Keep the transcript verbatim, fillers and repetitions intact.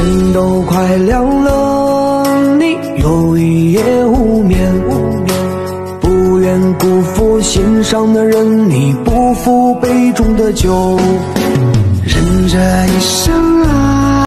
情都快凉了，你有一夜无眠，不愿辜负心上的人，你不负杯中的酒，人这一生啊。